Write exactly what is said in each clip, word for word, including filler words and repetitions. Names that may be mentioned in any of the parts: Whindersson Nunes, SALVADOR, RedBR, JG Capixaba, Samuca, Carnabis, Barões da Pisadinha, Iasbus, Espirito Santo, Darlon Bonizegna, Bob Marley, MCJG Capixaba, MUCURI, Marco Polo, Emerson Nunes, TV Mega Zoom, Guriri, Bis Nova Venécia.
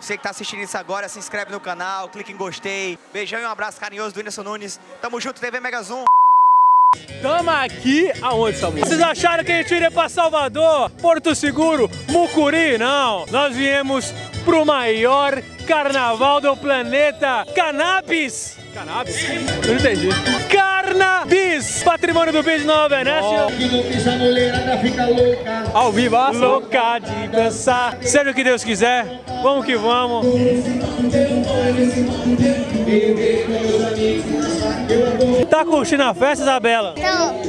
Você que tá assistindo isso agora, se inscreve no canal, clica em gostei. Beijão e um abraço carinhoso do Whindersson Nunes. Tamo junto, T V Mega Zoom. Tamo aqui aonde, Samuca? Vocês acharam que a gente iria pra Salvador, Porto Seguro, Mucuri? Não! Nós viemos pro maior carnaval do planeta, Carnabis! Carnabis? Eu não entendi. Carnabis! Patrimônio do Bis Nova Venécia. Oh. Ao vivo, louca de dançar. Seja o que Deus quiser, vamos que vamos. Tá curtindo a festa, Isabela? Não.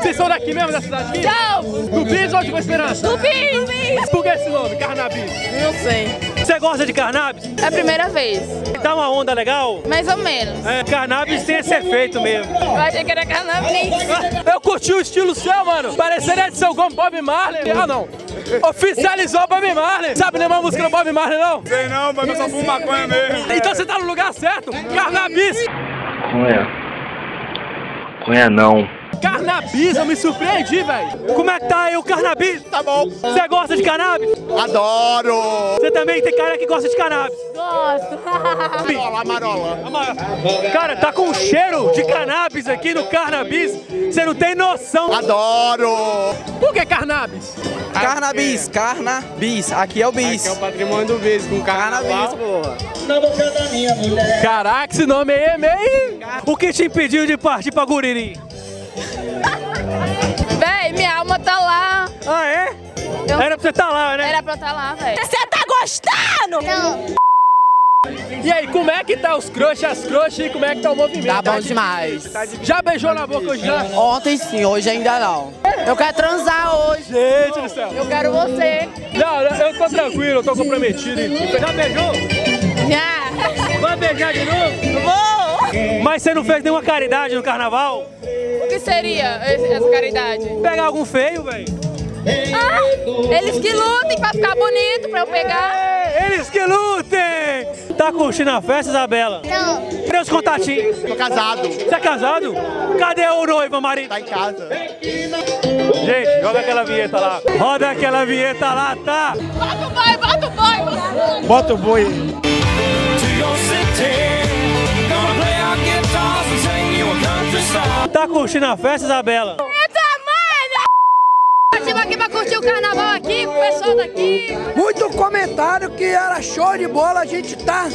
Vocês são daqui mesmo, da cidade aqui? Não. Do Bis ou de Com Esperança? Do Bis! Por que esse nome, Carnabis? Não sei. Você gosta de Carnabis? É a primeira vez. Dá uma onda legal? Mais ou menos. É, Carnabis tem esse efeito mesmo. Eu achei que era Carnabis. Eu curti o estilo seu, mano. Parecendo a edição como Bob Marley. Ah, não. Oficializou Bob Marley. Sabe lembrar a música do Bob Marley, não? Sei não, mas eu só fumo maconha mesmo. Então você tá no lugar certo. Carnabis. Cunha. Cunha não. Carnabis, eu me surpreendi, velho. Como é que tá aí o Carnabis? Tá bom. Você gosta de Carnabis? Adoro! Você também tem cara que gosta de Carnabis? Gosto. Marola, marola. Cara, tá com um cheiro de Carnabis aqui no Carnabis. Você não tem noção. Adoro! Por que Carnabis? Carnabis, Carnabis. Aqui é o Bis. Aqui é o patrimônio do Bis, com Carnabis, porra. Caraca, esse nome aí é meio... O que te impediu de partir pra Guriri? Véi, minha alma tá lá. Ah, é? Eu... Era pra você tá lá, né? Era pra eu tá lá, véi. Você tá gostando? Não. E aí, como é que tá os crush, as crush e como é que tá o movimento? Tá bom demais. Já beijou na boca hoje? Já? Ontem sim, hoje ainda não. Eu quero transar hoje. Gente do céu. Eu quero você. Não, eu tô tranquilo, eu tô comprometido. Já beijou? Já. Vai beijar de novo? Vou. Mas você não fez nenhuma caridade no carnaval? O que seria essa caridade? Pegar algum feio, velho. Ah, eles que lutem pra ficar bonito, pra eu pegar. É, eles que lutem! Tá curtindo a festa, Isabela? Não. Cadê os contatinhos? Tô casado. Você é casado? Cadê o noivo, marido? Tá em casa. Gente, joga aquela vinheta lá. Roda aquela vinheta lá, tá? Bota o boi, bota o boi. Bota o boi. Tá curtindo a festa, Isabela? Eita, mãe! Estive aqui pra curtir o carnaval aqui, com o pessoal daqui. Muito comentário que era show de bola, a gente tá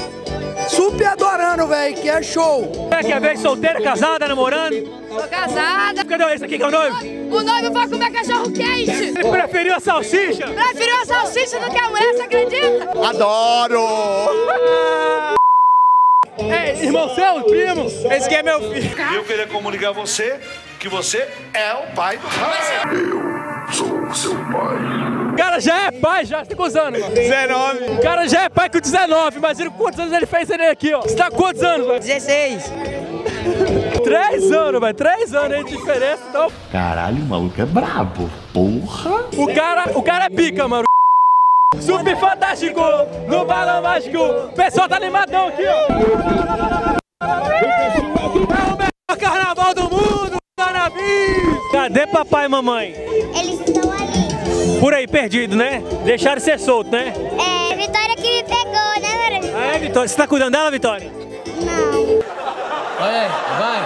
super adorando, velho, que é show. É que é vez solteira, casada, namorando? Tô casada. Cadê esse aqui que é o noivo? O noivo vai comer cachorro quente. Ele preferiu a salsicha? Preferiu a salsicha do que a mulher, você acredita? Adoro! É, irmão seu, primo, esse que é meu filho. Eu queria comunicar a você que você é o pai do cara. Eu sou o seu pai. O cara já é pai, já tem quantos anos? dezenove. O cara já é pai com dezenove, imagina quantos anos ele fez ele aqui, ó. Você tá com quantos anos, velho? dezesseis. Três anos, velho, três anos aí de diferença, então... Caralho, o maluco é brabo, porra. O cara, o cara é pica, mano. Super fantástico, no balão mágico, o pessoal tá animadão aqui, ó. É o melhor carnaval do mundo, Carnabis! Cadê papai e mamãe? Eles estão ali. Por aí, perdido, né? Deixaram ser solto, né? É, a Vitória que me pegou, né, Maranhão? Ah, é, Vitória. Você tá cuidando dela, Vitória? Não. Olha aí, vai.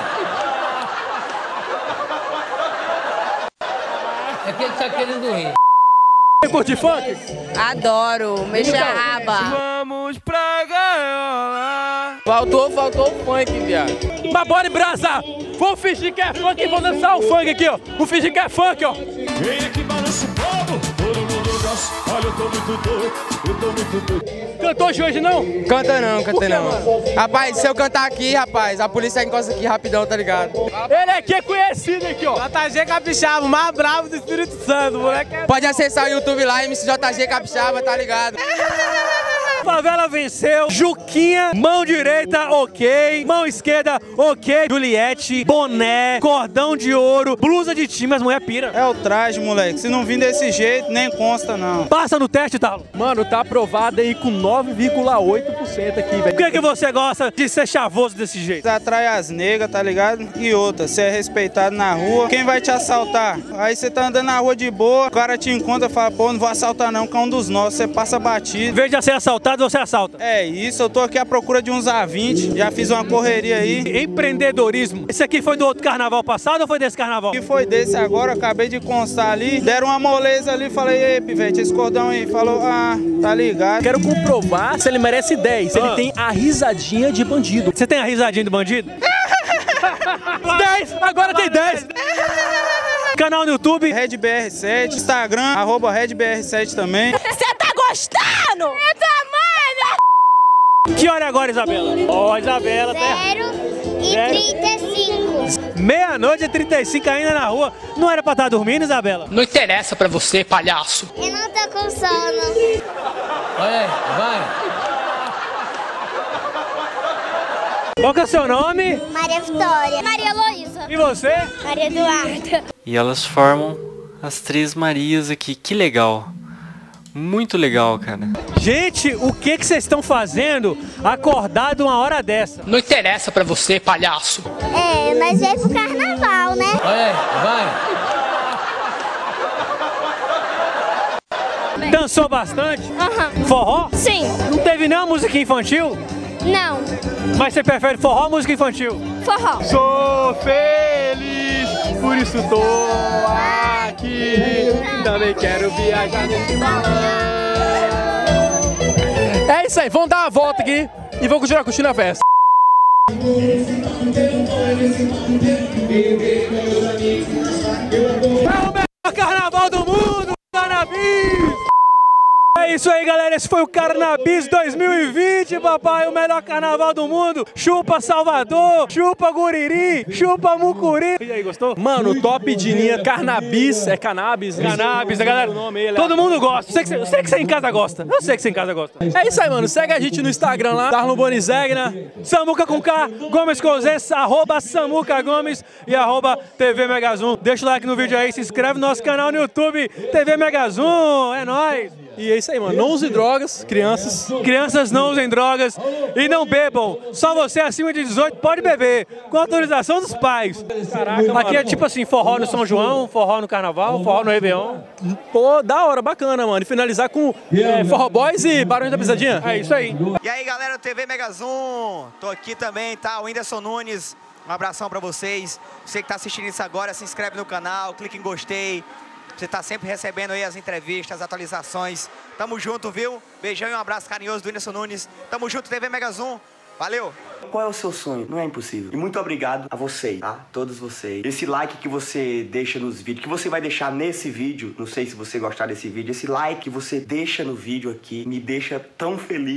É que ele tá querendo rir. Você curte funk? Adoro, mexe a raba. Vamos pra gaiola. Faltou, faltou o funk, viado. Mas bora embrasar. Vou fingir que é funk e vou dançar o funk aqui, ó. Vou fingir que é funk, ó. Vem aqui, balança o povo. Todo mundo dança. Olha, eu tô muito doido. Eu tô muito doido. Cantou de hoje, não? Canta não, canta não. Rapaz, se eu cantar aqui, rapaz, a polícia encosta aqui rapidão, tá ligado? Ele aqui é conhecido aqui, ó. J G Capixaba, o mais bravo do Espírito Santo, moleque. É... Pode acessar o YouTube lá, M C J G Capixaba, tá ligado? Favela venceu, Juquinha, mão direita, ok, mão esquerda, ok, Juliette, boné, cordão de ouro, blusa de time, as mulher pira. É o traje, moleque, se não vir desse jeito, nem consta, não. Passa no teste, Talo. Mano, tá aprovado aí com nove vírgula oito por cento aqui, velho. Por que que você gosta de ser chavoso desse jeito? Você atrai as negras, tá ligado? E outra, você é respeitado na rua, quem vai te assaltar? Aí você tá andando na rua de boa, o cara te encontra e fala, pô, não vou assaltar não, que é um dos nossos, você passa batido. Em vez de ser assaltado, dados você assalta? É isso, eu tô aqui à procura de uns A vinte, já fiz uma correria aí. Empreendedorismo. Esse aqui foi do outro carnaval passado ou foi desse carnaval? Que foi desse agora, acabei de constar ali, deram uma moleza ali, falei, ei, pivete, esse cordão aí, falou, ah, tá ligado. Quero comprovar se ele merece dez, se ah. ele tem a risadinha de bandido. Você tem a risadinha de bandido? dez, agora tem dez. Canal no YouTube, RedBR sete, Instagram, arroba RedBR sete também. Você tá gostando? É tamanho! Que hora é agora, Isabela? Ó, oh, Isabela, tá. zero e trinta e cinco. meia-noite e trinta e cinco ainda na rua. Não era pra estar dormindo, Isabela? Não interessa pra você, palhaço. Eu não tô com sono. Olha aí, vai. Qual que é o seu nome? Maria Vitória. Maria Heloísa. E você? Maria Eduarda. E elas formam as três Marias aqui. Que legal. Muito legal, cara. Gente, o que que vocês estão fazendo acordado uma hora dessa? Não interessa pra você, palhaço. É, nós viemos pro carnaval, né? É, vai. Dançou bastante? Uhum. Forró? Sim. Não teve nenhuma música infantil? Não. Mas você prefere forró ou música infantil? Forró. Sou feliz, por isso tô aqui. Também quero viajar nesse balão. É isso aí, vamos dar uma volta aqui e vamos continuar curtindo a festa. É o melhor carnaval do mundo, Carnabis! É isso aí, galera, esse foi o Carnabis dois mil e vinte, papai, o melhor carnaval do mundo. Chupa Salvador, chupa Guriri, chupa Mucuri. E aí, gostou? Mano, top de linha, Carnabis, é Cannabis, né? Cannabis, é, galera, todo mundo gosta, eu sei, que você, eu sei que você em casa gosta, eu sei que você em casa gosta. É isso aí, mano, segue a gente no Instagram lá, Darlon Bonizegna, Samuca com K, Gomes com Z, arroba Samuca Gomes e arroba T V Mega Zoom. Deixa o like no vídeo aí, se inscreve no nosso canal no YouTube, T V Mega Zoom, é nóis. E é isso aí, mano. Não usem drogas, crianças. Crianças não usem drogas e não bebam. Só você acima de dezoito pode beber, com autorização dos pais. Caraca, aqui é tipo assim, forró no São João, forró no Carnaval, forró no Réveillon. Pô, da hora, bacana, mano. E finalizar com é, Forró Boys e Barões da Pisadinha. É isso aí. E aí, galera, T V Mega Zoom. Tô aqui também, tá? O Whindersson Nunes. Um abração pra vocês. Você que tá assistindo isso agora, se inscreve no canal, clica em gostei. Você tá sempre recebendo aí as entrevistas, as atualizações. Tamo junto, viu? Beijão e um abraço carinhoso do Emerson Nunes. Tamo junto, T V Mega Zoom. Valeu! Qual é o seu sonho? Não é impossível. E muito obrigado a vocês, tá? Todos vocês. Esse like que você deixa nos vídeos, que você vai deixar nesse vídeo, não sei se você gostar desse vídeo, esse like que você deixa no vídeo aqui, me deixa tão feliz.